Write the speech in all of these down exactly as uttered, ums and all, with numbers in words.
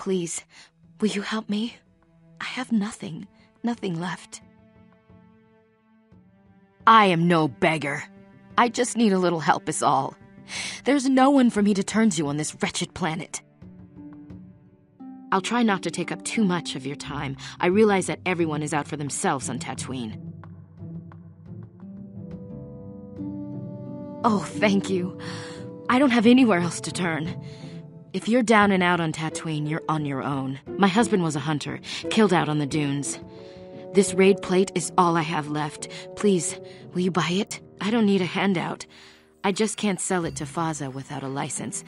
Please, will you help me? I have nothing, nothing left. I am no beggar. I just need a little help is all. There's no one for me to turn to on this wretched planet. I'll try not to take up too much of your time. I realize that everyone is out for themselves on Tatooine. Oh, thank you. I don't have anywhere else to turn. If you're down and out on Tatooine, you're on your own. My husband was a hunter, killed out on the dunes. This Wraid plate is all I have left. Please, will you buy it? I don't need a handout. I just can't sell it to Fazza without a license.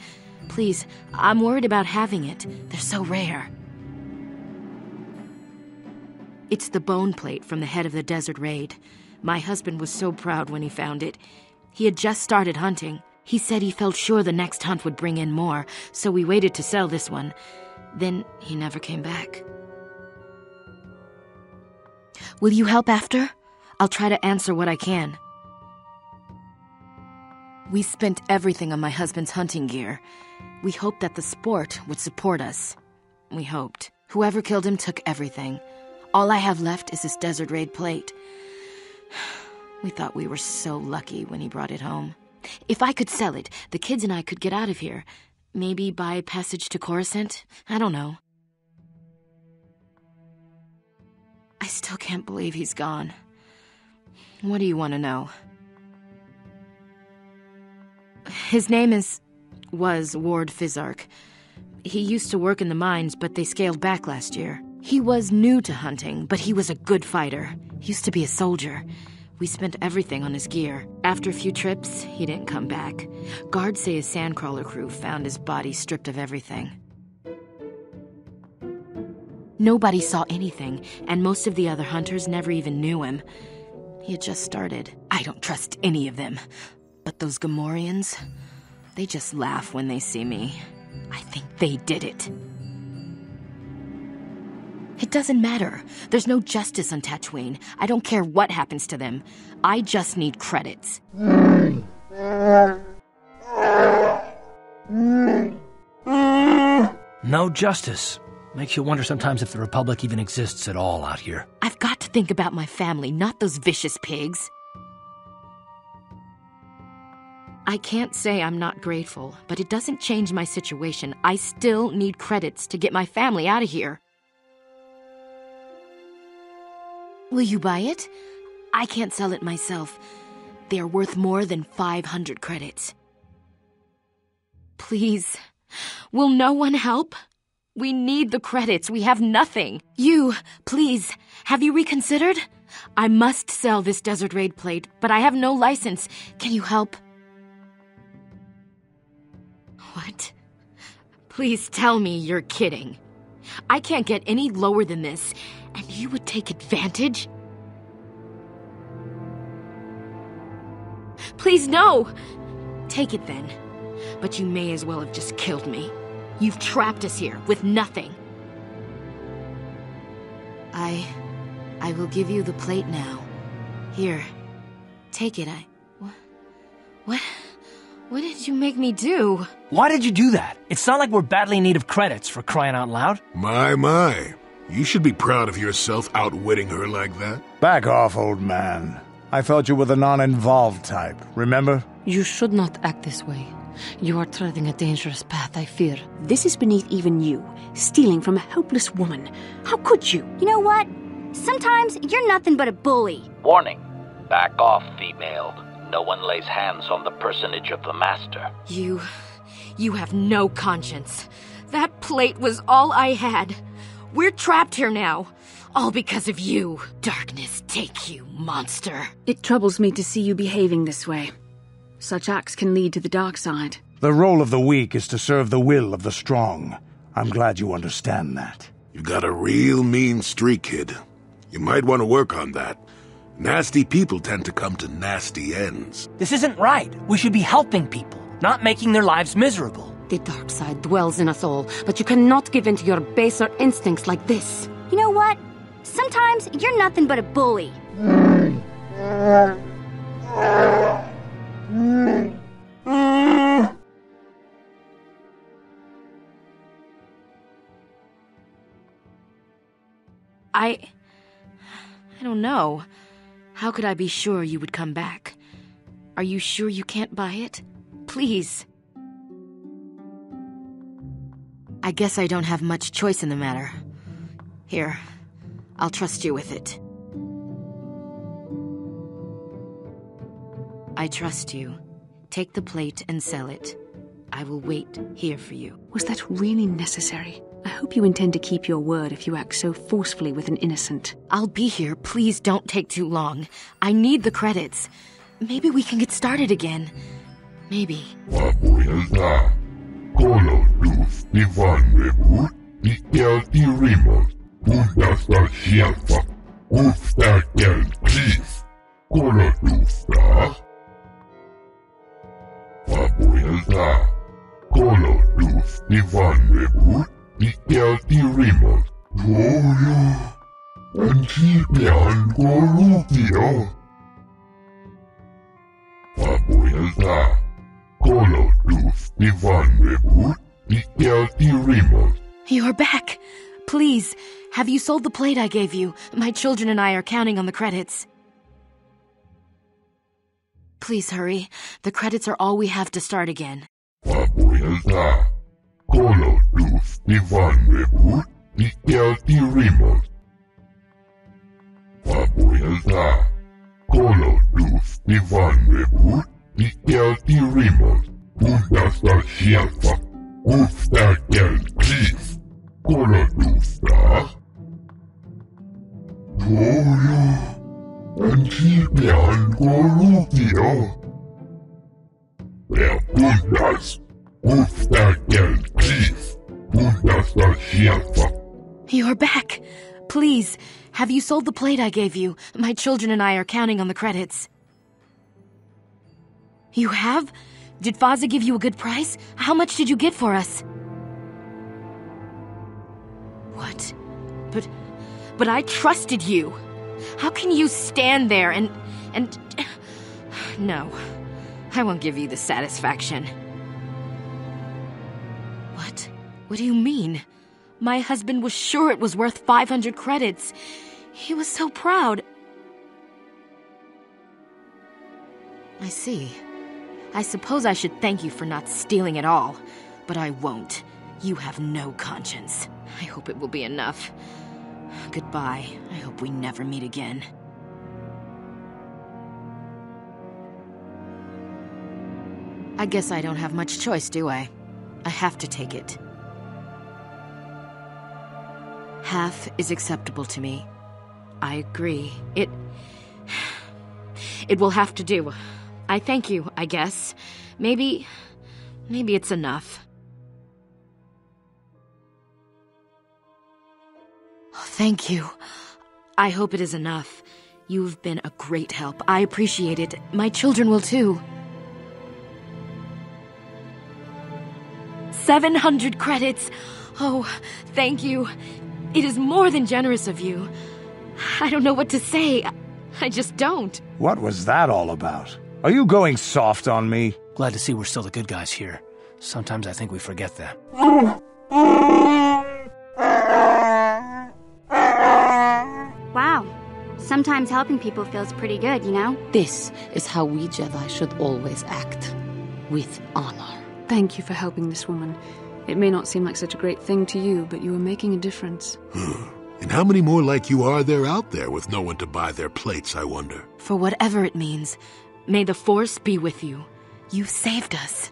Please, I'm worried about having it. They're so rare. It's the bone plate from the head of the desert Wraid. My husband was so proud when he found it. He had just started hunting. He said he felt sure the next hunt would bring in more, so we waited to sell this one. Then he never came back. Will you help after? I'll try to answer what I can. We spent everything on my husband's hunting gear. We hoped that the sport would support us. We hoped. Whoever killed him took everything. All I have left is this desert Wraid plate. We thought we were so lucky when he brought it home. If I could sell it, the kids and I could get out of here. Maybe buy passage to Coruscant? I don't know. I still can't believe he's gone. What do you want to know? His name is... was Ward Fizark. He used to work in the mines, but they scaled back last year. He was new to hunting, but he was a good fighter. He used to be a soldier. We spent everything on his gear. After a few trips, he didn't come back. Guards say his sandcrawler crew found his body stripped of everything. Nobody saw anything, and most of the other hunters never even knew him. He had just started. I don't trust any of them. But those Gamorians, they just laugh when they see me. I think they did it. It doesn't matter. There's no justice on Tatooine. I don't care what happens to them. I just need credits. No justice. Makes you wonder sometimes if the Republic even exists at all out here. I've got to think about my family, not those vicious pigs. I can't say I'm not grateful, but it doesn't change my situation. I still need credits to get my family out of here. Will you buy it? I can't sell it myself. They are worth more than five hundred credits. Please, will no one help? We need the credits. We have nothing. You, please, have you reconsidered? I must sell this desert Wraid plate, but I have no license. Can you help? What? Please tell me you're kidding. I can't get any lower than this. And you would take advantage? Please, no! Take it then. But you may as well have just killed me. You've trapped us here with nothing. I... I will give you the plate now. Here. Take it, I... What? What? What did you make me do? Why did you do that? It's not like we're badly in need of credits, for crying out loud. My, my. You should be proud of yourself outwitting her like that. Back off, old man. I felt you were the non-involved type, remember? You should not act this way. You are treading a dangerous path, I fear. This is beneath even you, stealing from a helpless woman. How could you? You know what? Sometimes you're nothing but a bully. Warning. Back off, female. No one lays hands on the personage of the master. You... you have no conscience. That plate was all I had. We're trapped here now, all because of you. Darkness take you, monster. It troubles me to see you behaving this way. Such acts can lead to the dark side. The role of the weak is to serve the will of the strong. I'm glad you understand that. You've got a real mean streak, kid. You might want to work on that. Nasty people tend to come to nasty ends. This isn't right. We should be helping people, not making their lives miserable. The dark side dwells in us all, but you cannot give in to your baser instincts like this. You know what? Sometimes you're nothing but a bully. I... I don't know. How could I be sure you would come back? Are you sure you can't buy it? Please. I guess I don't have much choice in the matter. Here, I'll trust you with it. I trust you. Take the plate and sell it. I will wait here for you. Was that really necessary? I hope you intend to keep your word if you act so forcefully with an innocent. I'll be here. Please don't take too long. I need the credits. Maybe we can get started again. Maybe. You're back. Please, have you sold the plate I gave you? My children and I are counting on the credits. Please hurry. The credits are all we have to start again. You're back. Please, have you sold the plate I gave you? My children and I are counting on the credits. You have? Did Fazza give you a good price? How much did you get for us? What? But... but I trusted you. How can you stand there and... and... No. I won't give you the satisfaction. What? What do you mean? My husband was sure it was worth five hundred credits. He was so proud. I see. I suppose I should thank you for not stealing it all, but I won't. You have no conscience. I hope it will be enough. Goodbye. I hope we never meet again. I guess I don't have much choice, do I? I have to take it. Half is acceptable to me. I agree. It... It will have to do. I thank you, I guess. Maybe... maybe it's enough. Oh, thank you. I hope it is enough. You've been a great help. I appreciate it. My children will too. seven hundred credits! Oh, thank you. It is more than generous of you. I don't know what to say. I just don't. What was that all about? Are you going soft on me? Glad to see we're still the good guys here. Sometimes I think we forget that. Wow. Sometimes helping people feels pretty good, you know? This is how we Jedi should always act. With honor. Thank you for helping this woman. It may not seem like such a great thing to you, but you are making a difference. And how many more like you are there out there with no one to buy their plates, I wonder? For whatever it means, may the Force be with you. You saved us.